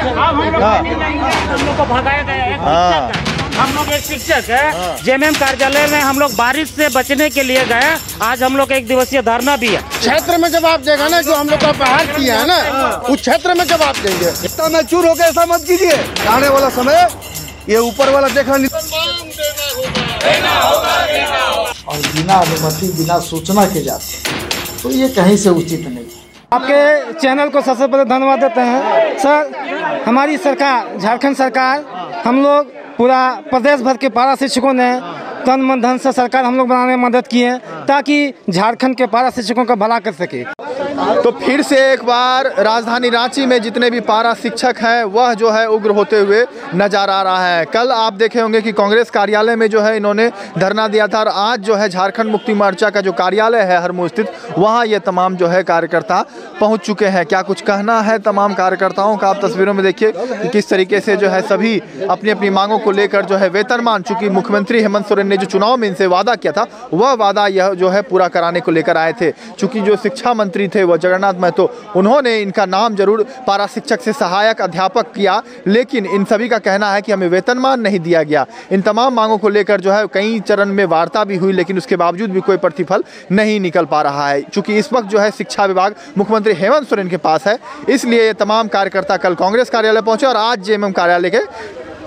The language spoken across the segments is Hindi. हम लोग को भगाया गया है। हम लोग एक शिक्षक है, जेएमएम कार्यालय में हम लोग बारिश से बचने के लिए गए। आज हम लोग एक दिवसीय धरना भी है। क्षेत्र में जवाब देगा ना, जो हम लोग का प्रहार किया है ना, उस क्षेत्र में जवाब देंगे। इतना मैं चूर होकर ऐसा मत कीजिए। आने वाला समय ये ऊपर वाला देखा नहीं, और बिना अनुमति बिना सूचना के जाते तो ये कहीं से उचित नहीं। आपके चैनल को सबसे पहले धन्यवाद देते हैं सर। हमारी सरकार झारखंड सरकार, हम लोग पूरा प्रदेश भर के पारा शिक्षकों ने तन मन धन से सरकार हम लोग बनाने में मदद की है, ताकि झारखंड के पारा शिक्षकों का भला कर सके। तो फिर से एक बार राजधानी रांची में जितने भी पारा शिक्षक हैं वह जो है उग्र होते हुए नजर आ रहा है। कल आप देखे होंगे कि कांग्रेस कार्यालय में जो है इन्होंने धरना दिया था, और आज जो है झारखंड मुक्ति मोर्चा का जो कार्यालय है हरमू स्थित, वहाँ ये तमाम जो है कार्यकर्ता पहुँच चुके हैं। क्या कुछ कहना है तमाम कार्यकर्ताओं का, आप तस्वीरों में देखिए कि किस तरीके से जो है सभी अपनी अपनी मांगों को लेकर जो है वेतनमान, चूँकि मुख्यमंत्री हेमंत सोरेन ने जो चुनाव में इनसे वादा किया था वह वादा यह जो है पूरा कराने को लेकर आए थे। चूँकि जो शिक्षा मंत्री थे जगन्नाथ महतो, उन्होंने इनका नाम जरूर पारा शिक्षक से सहायक अध्यापक किया, लेकिन इन सभी का कहना है कि हमें वेतनमान नहीं दिया गया। इन तमाम मांगों को लेकर जो है कई चरण में वार्ता भी हुई, लेकिन उसके बावजूद भी कोई प्रतिफल नहीं निकल पा रहा है। चूंकि इस वक्त जो है शिक्षा विभाग मुख्यमंत्री हेमंत सोरेन के पास है, इसलिए ये तमाम कार्यकर्ता कल कांग्रेस कार्यालय पहुंचे और आज जेएमएम कार्यालय के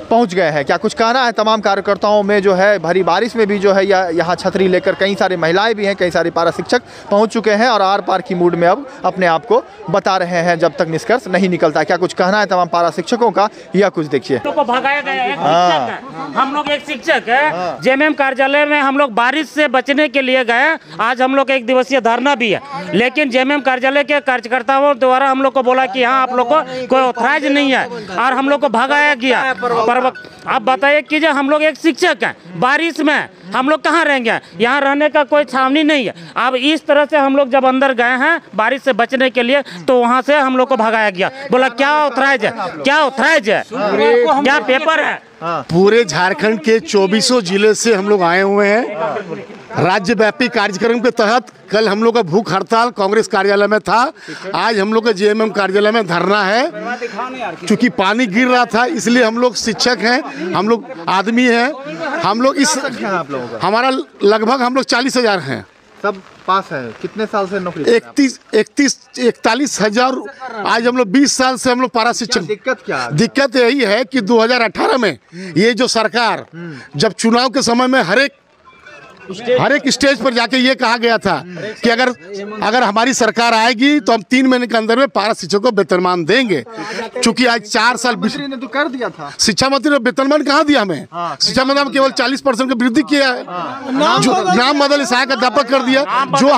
पहुंच गए हैं। क्या कुछ कहना है तमाम कार्यकर्ताओं में, जो है भरी बारिश में भी जो है यहाँ छतरी लेकर कई सारी महिलाएं भी हैं, कई सारे पारा शिक्षक पहुँच चुके हैं और आर पार की मूड में अब अपने आप को बता रहे हैं जब तक निष्कर्ष नहीं निकलता। क्या कुछ कहना है तमाम पारा शिक्षकों का, यह कुछ देखिए। भगाया गया है, हम लोग एक शिक्षक है, जेएमएम कार्यालय में हम लोग बारिश से बचने के लिए गए। आज हम लोग एक दिवसीय धरना भी है, लेकिन जेएमएम कार्यालय के कार्यकर्ताओं द्वारा हम लोग को बोला कि यहाँ आप लोग को कोई ऑथराइज नहीं है और हम लोग को भगाया गया। आप बताइए कि जो हम लोग एक शिक्षक हैं, बारिश में हम लोग कहाँ रहेंगे? यहाँ रहने का कोई छावनी नहीं है। अब इस तरह से हम लोग जब अंदर गए हैं बारिश से बचने के लिए, तो वहाँ से हम लोग को भगाया गया। बोला क्या ऑथराइज है, क्या ऑथराइज है, क्या पेपर है। पूरे झारखंड के 24 जिले से हम लोग आए हुए हैं। राज्यव्यापी कार्यक्रम के तहत कल हम लोग का भूख हड़ताल कांग्रेस कार्यालय में था, आज हम लोग का जेएमएम कार्यालय में धरना है। चूँकि पानी गिर रहा था इसलिए हम लोग शिक्षक हैं, हम लोग आदमी हैं, हम लोग इस हमारा लगभग हम लोग 40,000 हैं सब पास है। कितने साल से नौकरी? 41,000। आज हम लोग 20 साल से हम लोग पारा शिक्षक। दिक्कत क्या है? दिक्कत यही है कि 2018 में ये जो सरकार जब चुनाव के समय में हर एक स्टेज पर जाके ये कहा गया था कि अगर हमारी सरकार आएगी तो हम 3 महीने के अंदर में पारा शिक्षकों को वेतनमान देंगे। चूंकि आज 4 साल ने तो कर दिया था, शिक्षा मंत्री ने वेतनमान कहाँ दिया हमें? शिक्षा मंत्री केवल 40% की वृद्धि किया है, नाम बदल सहायक अध्यापक कर दिया। जो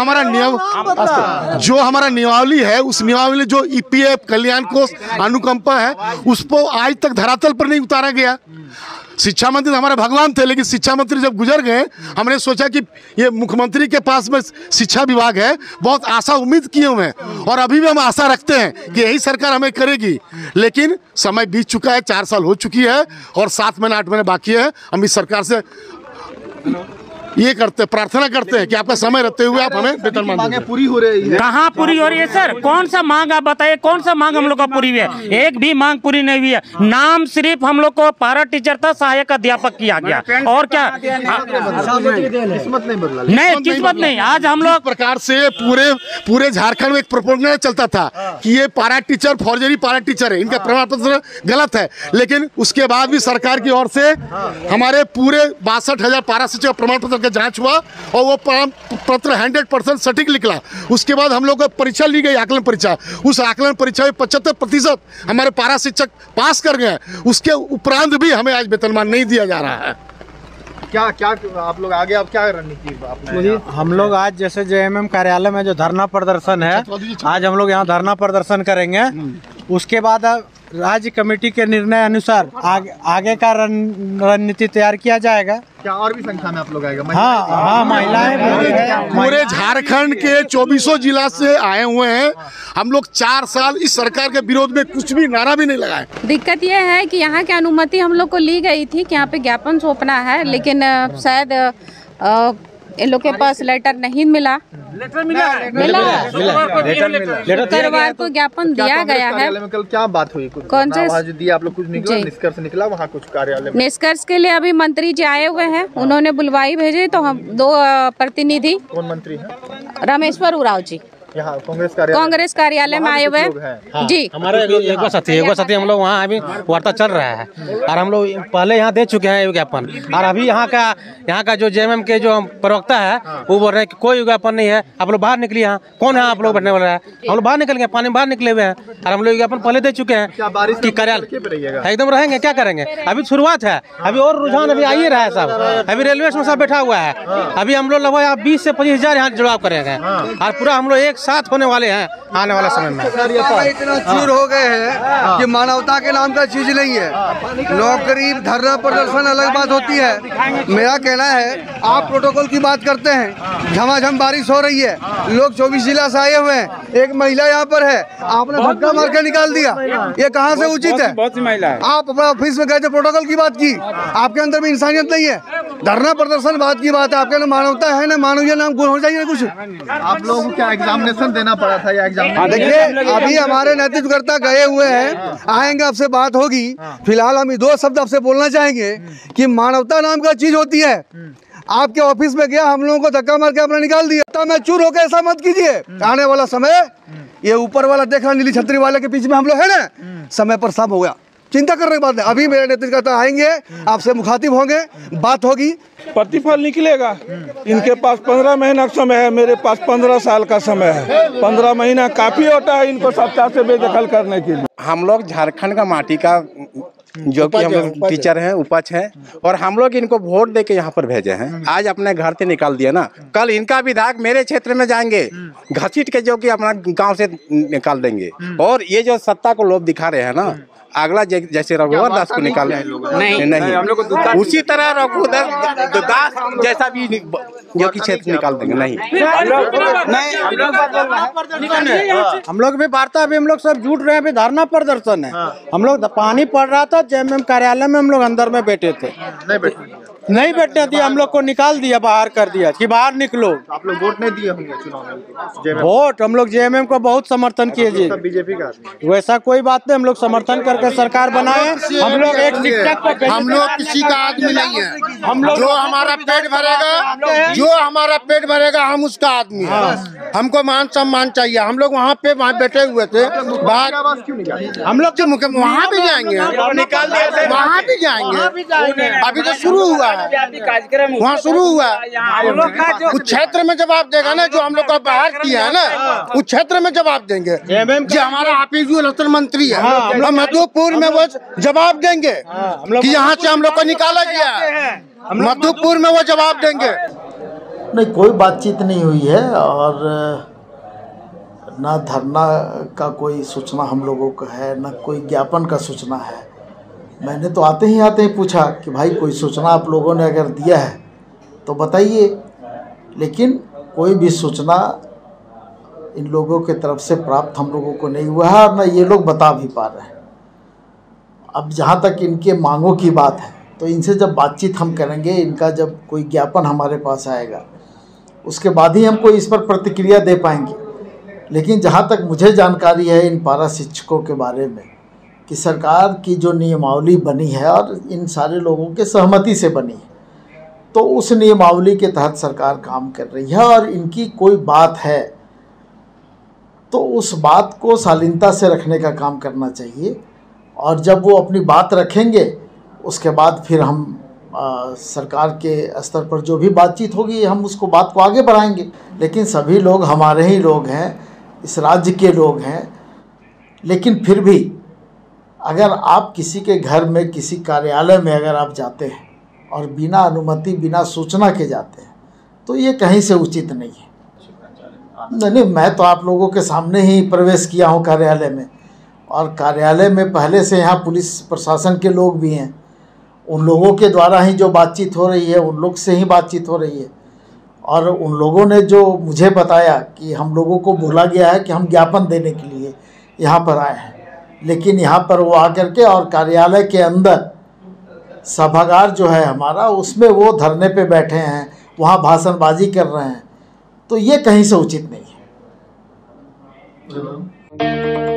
हमारा नियमावली है, उस नियमावली जो EPF कल्याण कोष अनुकंपा है, उसको आज तक धरातल पर नहीं उतारा गया। शिक्षा मंत्री हमारे भगवान थे, लेकिन शिक्षा मंत्री जब गुजर गए हमने सोचा कि ये मुख्यमंत्री के पास में शिक्षा विभाग है, बहुत आशा उम्मीद किए हुए हैं और अभी भी हम आशा रखते हैं कि यही सरकार हमें करेगी। लेकिन समय बीत चुका है, 4 साल हो चुकी है और 7 महीने 8 महीने बाकी है। हम इस सरकार से ये करते प्रार्थना करते हैं कि आपका समय रहते हुए आप हमें वेतनमान मांगे। पूरी हो रही है? कहाँ पूरी हो रही है सर? कौन सा मांग आप बताइए, कौन सा मांग हम लोग का पूरी हुई है? एक भी मांग पूरी नहीं हुई है। नाम सिर्फ हम लोग को पारा टीचर था सहायक अध्यापक किया गया, और क्या किस्मत नहीं बदला? नहीं, किस्मत नहीं। आज हम लोग प्रकार से पूरे झारखंड में एक प्रोपोगंडा चलता था कि ये पारा टीचर फॉर्जरी पारा टीचर है, इनका प्रमाण पत्र गलत है, लेकिन उसके बाद भी सरकार की ओर से हमारे पूरे 62,000 पारा शिक्षक प्रमाण पत्र जांच हुआ और वो पत्र 100% सटीक निकला। उसके बाद हम लोग को परीक्षा ली गई आकलन परीक्षा, उस आकलन परीक्षा में 75% हमारे पारा शिक्षक पास कर गए। उसके उपरांत भी हमें आज वेतनमान नहीं दिया जा रहा है। क्या क्या आप लोग आगे अब क्या रणनीति? हम लोग आज जैसे जेएमएम कार्यालय में जो धरना प्रदर्शन है, आज हम लोग यहाँ धरना प्रदर्शन करेंगे। उसके बाद राज्य कमेटी के निर्णय अनुसार आगे का रणनीति तैयार किया जाएगा। क्या और भी संख्या में आप लोग आएगा? हाँ, महिलाएं पूरे झारखंड के 24 जिला से आए हुए हैं। हम लोग 4 साल इस सरकार के विरोध में कुछ भी नारा भी नहीं लगाए। दिक्कत यह है कि यहाँ की अनुमति हम लोग को ली गई थी कि यहाँ पे ज्ञापन सौंपना है, लेकिन शायद इन लोग के पास लेटर नहीं मिला। लेटर मिला है, शुक्रवार को ज्ञापन दिया गया है। कल क्या बात हुई, कौन सा दिया आप लोग, कुछ निकला निष्कर्ष निकला वहाँ कुछ कार्यालय? निष्कर्ष के लिए अभी मंत्री जी आए हुए हैं, उन्होंने बुलवाई भेजी तो हम दो प्रतिनिधि। कौन मंत्री है? रामेश्वर उराव जी, यहाँ कांग्रेस कार्यालय में आए हुए जी। हमारे एक साथी हम लोग वहाँ अभी वार्ता चल रहा है और हम लोग पहले यहाँ दे चुके हैं विज्ञापन। और अभी यहाँ का जो जेएमएम के जो प्रवक्ता है वो बोल रहे हैं कि कोई विज्ञापन नहीं है, आप लोग बाहर निकलिए। यहाँ कौन है आप लोग बैठने वाला है? हम लोग बाहर निकल गए, पानी बाहर निकले हुए हैं और हम लोग विज्ञापन पहले दे चुके हैं कि कार्यालय एकदम रहेंगे, क्या करेंगे। अभी शुरुआत है, अभी और रुझान अभी आ ही रहा है साहब। अभी रेलवे स्टेशन साहब बैठा हुआ है, अभी हम लोग लगभग 20 से 25 हजार यहाँ जुड़ाव करेंगे और पूरा हम लोग एक साथ होने वाले हैं आने वाला समय में। इतना चीर हो गए हैं कि मानवता के नाम का चीज नहीं है। नौकरी धरना प्रदर्शन अलग बात होती है। मेरा कहना है आप प्रोटोकॉल की बात करते हैं, झमाझम बारिश हो रही है, लोग 24 जिला से आए हुए हैं, एक महिला यहाँ पर है, आपने धक्का मार के निकाल दिया, ये कहाँ से उचित है? बहुत सी महिला है। आप अपना ऑफिस में गए थे, प्रोटोकॉल की बात की, आपके अंदर भी इंसानियत नहीं है। धरना प्रदर्शन बात की बात है, आपके ना मानवता है ना मानवीय नाम गुण हो जाइए कुछ। आप लोगों को क्या एग्जामिनेशन देना पड़ा था? या एग्जाम देखिए, अभी हमारे नेतृत्वकर्ता गए हुए हैं, आएंगे आपसे बात होगी। फिलहाल हम दो शब्द आपसे बोलना चाहेंगे कि मानवता नाम का चीज होती है। आपके ऑफिस में गया, हम लोगों को धक्का मार के आपने निकाल दिया। मैं चूर होकर ऐसा मत कीजिए। आने वाला समय ये ऊपर वाला देखना, नीली छतरी वाले के पीछे में हम लोग है ना, समय पर सब हो गया, चिंता करने की बात नहीं। अभी मेरे नेतृत्वकर्ता आएंगे, आपसे मुखातिब होंगे, बात होगी, प्रतिफल निकलेगा। इनके पास 15 महीना का समय है, मेरे पास 15 साल का समय है। 15 महीना काफी होता है इनको सत्ता से बेदखल करने के लिए। हम लोग झारखंड का माटी का जो कि हम लोग टीचर हैं, उपज हैं, और हम लोग इनको वोट दे के यहाँ पर भेजे हैं। आज अपने घर से निकाल दिया ना, कल इनका विधायक मेरे क्षेत्र में जाएंगे, घसीट के जो कि अपना गाँव से निकाल देंगे। और ये जो सत्ता को लोभ दिखा रहे हैं ना, अगला जैसे रघुवर दास को निकाल नहीं, उसी तरह रघुवर दास जैसा भी जो कि क्षेत्र निकाल देंगे। नहीं, हम लोग भी वार्ता, अभी हम लोग सब जुट रहे हैं, अभी धरना प्रदर्शन है। हम लोग पानी पड़ रहा था, जेएमएम कार्यालय में हम लोग अंदर में बैठे थे, नहीं बैठने दिया, हम लोग को निकाल दिया, बाहर कर दिया कि बाहर निकलो। आप लोग वोट नहीं दिए होंगे चुनाव में? वोट हम लोग जेएमएम को बहुत समर्थन किए जी, बीजेपी का। वैसा कोई बात नहीं, हम लोग समर्थन करके सरकार बनाए। हम लोग एक शिक्षक, हम लोग किसी का आदमी नहीं है। हम लोग जो हमारा पेट भरेगा, हम उसका आदमी है। हमको मान सम्मान चाहिए। हम लोग वहाँ पे बैठे हुए थे, हम लोग जो वहाँ भी जाएंगे, अभी तो शुरू हुआ कार्यक्रम, वहाँ शुरू हुआ। उस क्षेत्र में जवाब देगा ना, जो हम लोग का बाहर किया है ना, उस क्षेत्र में जवाब देंगे। जी हमारा हाफिजुल हसन मंत्री है, हम मधुपुर में वो जवाब देंगे कि यहाँ से हम लोग को निकाला गया है, मधुपुर में वो जवाब देंगे। नहीं, कोई बातचीत नहीं हुई है और ना धरना का कोई सूचना हम लोगों को है, ना कोई ज्ञापन का सूचना है। मैंने तो आते ही पूछा कि भाई कोई सूचना आप लोगों ने अगर दिया है तो बताइए, लेकिन कोई भी सूचना इन लोगों के तरफ से प्राप्त हम लोगों को नहीं हुआ है और ना ये लोग बता भी पा रहे हैं। अब जहाँ तक इनके मांगों की बात है तो इनसे जब बातचीत हम करेंगे, इनका जब कोई ज्ञापन हमारे पास आएगा उसके बाद ही हम कोई इस पर प्रतिक्रिया दे पाएंगे। लेकिन जहाँ तक मुझे जानकारी है इन पारा शिक्षकों के बारे में कि सरकार की जो नियमावली बनी है और इन सारे लोगों के सहमति से बनी है, तो उस नियमावली के तहत सरकार काम कर रही है और इनकी कोई बात है तो उस बात को शालीनता से रखने का काम करना चाहिए। और जब वो अपनी बात रखेंगे उसके बाद फिर हम सरकार के स्तर पर जो भी बातचीत होगी हम उसको बात को आगे बढ़ाएंगे। लेकिन सभी लोग हमारे ही लोग हैं, इस राज्य के लोग हैं। लेकिन फिर भी अगर आप किसी के घर में, किसी कार्यालय में अगर आप जाते हैं और बिना अनुमति, बिना सूचना के जाते हैं तो ये कहीं से उचित नहीं है। नहीं, मैं तो आप लोगों के सामने ही प्रवेश किया हूँ कार्यालय में, और कार्यालय में पहले से यहाँ पुलिस प्रशासन के लोग भी हैं, उन लोगों के द्वारा ही जो बातचीत हो रही है, उन लोग से ही बातचीत हो रही है। और उन लोगों ने जो मुझे बताया कि हम लोगों को बोला गया है कि हम ज्ञापन देने के लिए यहाँ पर आए हैं, लेकिन यहाँ पर वो आकर के और कार्यालय के अंदर सभागार जो है हमारा उसमें वो धरने पे बैठे हैं, वहाँ भाषणबाजी कर रहे हैं। तो ये कहीं से उचित नहीं है।